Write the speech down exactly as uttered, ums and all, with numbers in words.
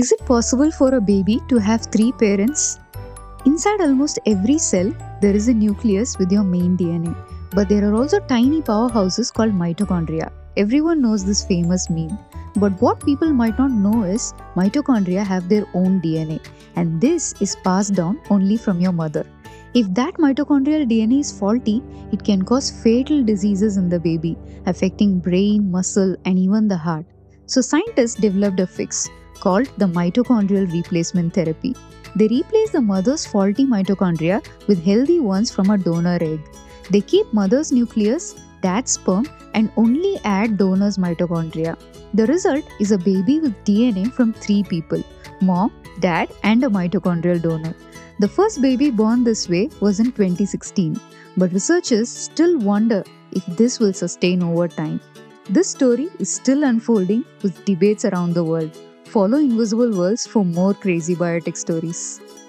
Is it possible for a baby to have three parents? Inside almost every cell, there is a nucleus with your main D N A. But there are also tiny powerhouses called mitochondria. Everyone knows this famous meme. But what people might not know is mitochondria have their own D N A. And this is passed down only from your mother. If that mitochondrial D N A is faulty, it can cause fatal diseases in the baby, affecting brain, muscle, and even the heart. So scientists developed a fix called the mitochondrial replacement therapy. They replace the mother's faulty mitochondria with healthy ones from a donor egg. They keep mother's nucleus, dad's sperm, and only add donor's mitochondria. The result is a baby with D N A from three people: mom, dad, and a mitochondrial donor. The first baby born this way was in twenty sixteen, but researchers still wonder if this will sustain over time. This story is still unfolding with debates around the world. Follow Invisible Worldz for more crazy biotech stories.